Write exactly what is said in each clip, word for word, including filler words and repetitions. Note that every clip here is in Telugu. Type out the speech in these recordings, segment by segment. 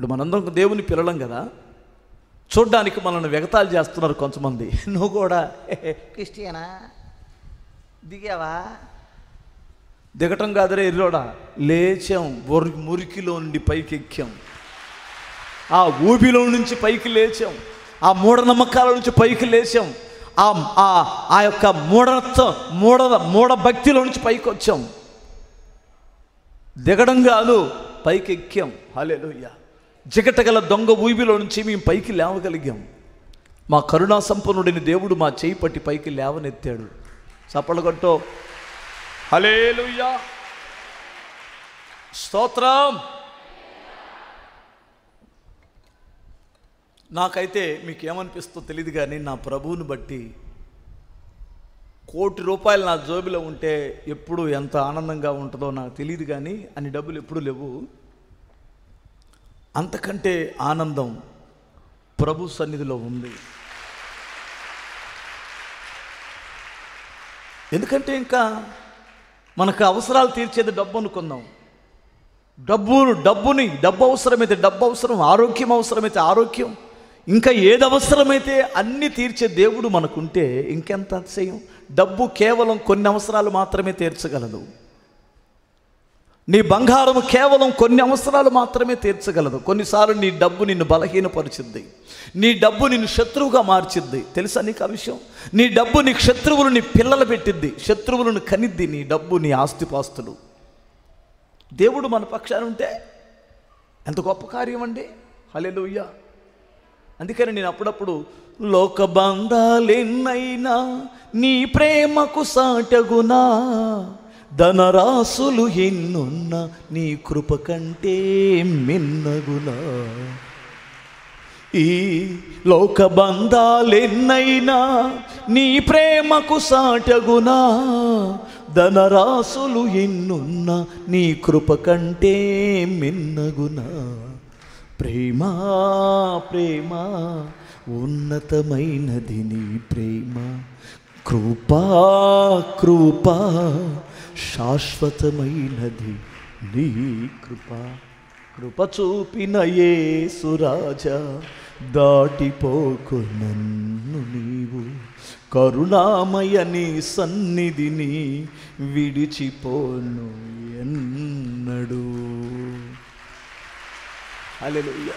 ఇప్పుడు మనందరం దేవుని పిల్లలం కదా, చూడడానికి మనల్ని వెగతాలు చేస్తున్నారు కొంతమంది. నువ్వు కూడా క్రిస్టియనా, దిగావా? దిగటం కాదురే ఇల్లోడా, లేచాం, మురికిలో నుండి పైకి ఎక్కాం, ఆ ఊబిలో నుంచి పైకి లేచాం, ఆ మూఢనమ్మకాల నుంచి పైకి లేచాం, ఆ యొక్క మూఢత్వం మూఢ మూఢ భక్తిలో నుంచి పైకి వచ్చాం. దిగడం కాదు, పైకి ఎక్కాం. హల్లెలూయా. జిగటగల దొంగ ఊబిలో నుంచి మేము పైకి లేవగలిగాం. మా కరుణా సంపన్నుడిని దేవుడు మా చేయి పట్టి పైకి లేవనెత్తాడు. చప్పట్లు కొట్టు. హల్లెలూయా, స్తోత్రం. నాకైతే మీకేమనిపిస్తో తెలియదు, కానీ నా ప్రభువుని బట్టి కోటి రూపాయలు నా జోబిలో ఉంటే ఎప్పుడు ఎంత ఆనందంగా ఉంటుందో నాకు తెలియదు, కానీ అన్ని డబ్బులు ఎప్పుడూ లేవు. అంతకంటే ఆనందం ప్రభు సన్నిధిలో ఉంది. ఎందుకంటే ఇంకా మనకు అవసరాలు తీర్చేది డబ్బు అనుకుందాం. డబ్బును డబ్బుని డబ్బు అవసరమైతే డబ్బు అవసరం, ఆరోగ్యం అవసరమైతే ఆరోగ్యం, ఇంకా ఏది అవసరమైతే అన్నీ తీర్చే దేవుడు మనకుంటే ఇంకెంత అతిశయం. డబ్బు కేవలం కొన్ని అవసరాలు మాత్రమే తీర్చగలదు. నీ బంగారం కేవలం కొన్ని అవసరాలు మాత్రమే తీర్చగలదు. కొన్నిసార్లు నీ డబ్బు నిన్ను బలహీనపరిచింది, నీ డబ్బు నిన్ను శత్రువుగా మార్చింది. తెలుసా నీకు ఆ విషయం? నీ డబ్బు నీ శత్రువులు నీ పిల్లలు పెట్టిద్ది, శత్రువులను కనిద్ది నీ డబ్బు, నీ ఆస్తిపాస్తులు. దేవుడు మన పక్షాన ఉంటే ఎంత గొప్ప కార్యం అండి. హల్లెలూయా. అందుకని నేను అప్పుడప్పుడు లోక బంధాలెన్నైనా నీ ప్రేమకు సాటగునా, ధనరాసులు ఎన్నున్న నీ కృప కంటే మిన్నగునా, ఈ లోక బంధాలెన్నైనా నీ ప్రేమకు సాటగునా, ధనరాసులు ఎన్నున్న నీ కృప కంటే మిన్నగునా, ప్రేమ ప్రేమ ఉన్నతమైనది నీ ప్రేమ, కృపా కృపా శాశ్వతమైనది నీ కృప, కృప చూపిన యేసురాజా దాటిపోకు నన్ను నీవు, కరుణామయని సన్నిధిని విడిచిపోను ఎన్నడు. హల్లెలూయా.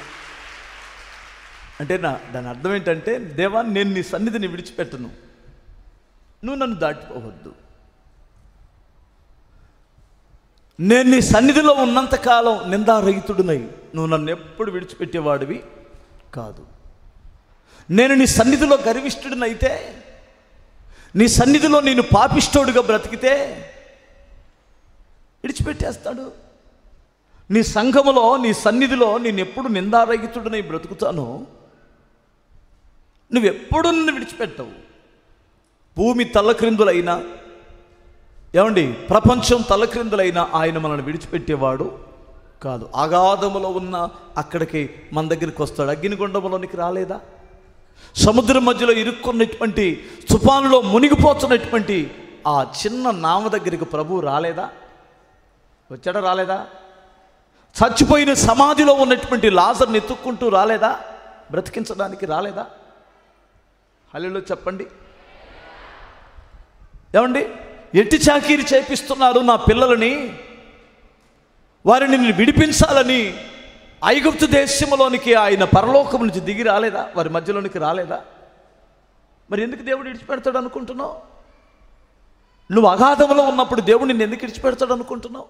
అంటే నా దాని అర్థం ఏంటంటే, దేవా నేను నీ సన్నిధిని విడిచిపెట్టను, నువ్వు నన్ను దాటిపోవద్దు. నేను నీ సన్నిధిలో ఉన్నంతకాలం నిందారహితుడునై నువ్వు నన్ను ఎప్పుడు విడిచిపెట్టేవాడివి కాదు. నేను నీ సన్నిధిలో గర్విష్ఠుడినైతే, నీ సన్నిధిలో నేను పాపిష్ఠుడిగా బ్రతికితే విడిచిపెట్టేస్తాడు. నీ సంఘములో నీ సన్నిధిలో నేను ఎప్పుడు నిందారహితుడినై బ్రతుకుతానో నువ్వెప్పుడు నన్ను విడిచిపెట్టవు. భూమి తలక్రిందులైనా ఏమండి, ప్రపంచం తలక్రిందులైనా ఆయన మనల్ని విడిచిపెట్టేవాడు కాదు. అగాధములో ఉన్న అక్కడికి మన దగ్గరికి వస్తాడు. అగ్నిగుండంలోనికి రాలేదా? సముద్రం మధ్యలో ఇరుక్కున్నటువంటి, తుఫానులో మునిగిపోతున్నటువంటి ఆ చిన్న నావ దగ్గరికి ప్రభువు రాలేదా? వచ్చాడా రాలేదా? చచ్చిపోయిన సమాధిలో ఉన్నటువంటి లాజర్ని ఎత్తుక్కుంటూ రాలేదా? బ్రతికించడానికి రాలేదా? హల్లెలూయా చెప్పండి. ఏమండి, ఎట్టి చాకిరి చేపిస్తున్నారు నా పిల్లలని, వారిని నేను విడిపించాలని ఐగుప్తు దేశంలోనికి ఆయన పరలోకం నుంచి దిగి రాలేదా? వారి మధ్యలోనికి రాలేదా? మరి ఎందుకు దేవుడు విడిచిపెడతాడు అనుకుంటున్నావు? నువ్వు అగాధంలో ఉన్నప్పుడు దేవుడు నిన్ను ఎందుకు విడిచిపెడతాడు అనుకుంటున్నావు?